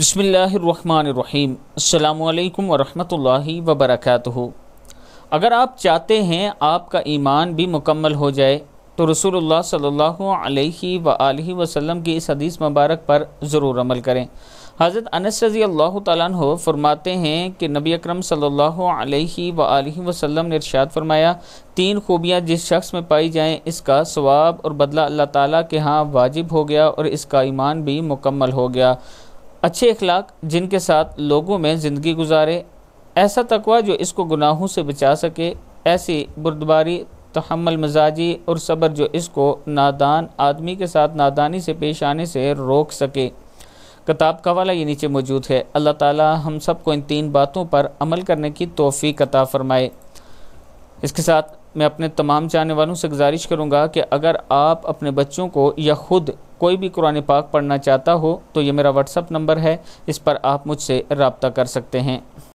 बिस्मिल्लाहिर्रहमानिर्रहीम अस्सलामुअलैकुम वरहमतुल्लाहि वबरकातुहु। अगर आप चाहते हैं आपका ईमान भी मुकम्मल हो जाए तो रसूलुल्लाह सल्लल्लाहु अलैहि वआलिहि वसल्लम की इस हदीस मुबारक पर ज़रूर अमल करें। हज़रत अनस रज़ी अल्लाह तआला अन्हु फरमाते हैं कि नबी अकरम सल्लल्लाहु अलैहि वआलिहि वसल्लम ने इरशाद फरमाया, तीन खूबियाँ जिस शख्स में पाई जाएँ इसका सवाब और बदला अल्लाह ताला के यहाँ वाजिब हो गया और इसका ईमान भी मुकम्मल हो गया। अच्छे इखलाक जिनके साथ लोगों में ज़िंदगी गुजारे, ऐसा तकवा जो इसको गुनाहों से बचा सके, ऐसी बुर्दबारी, तहम्मल मिजाजी और सब्र जो इसको नादान आदमी के साथ नादानी से पेश आने से रोक सके। किताब का वाला ये नीचे मौजूद है। अल्लाह ताला हम सबको इन तीन बातों पर अमल करने की तौफीक अता फ़रमाए। इसके साथ मैं अपने तमाम चाहने वालों से गुजारिश करूँगा कि अगर आप अपने बच्चों को या ख़ुद कोई भी कुरान पाक पढ़ना चाहता हो तो ये मेरा व्हाट्सअप नंबर है, इस पर आप मुझसे रब्ता कर सकते हैं।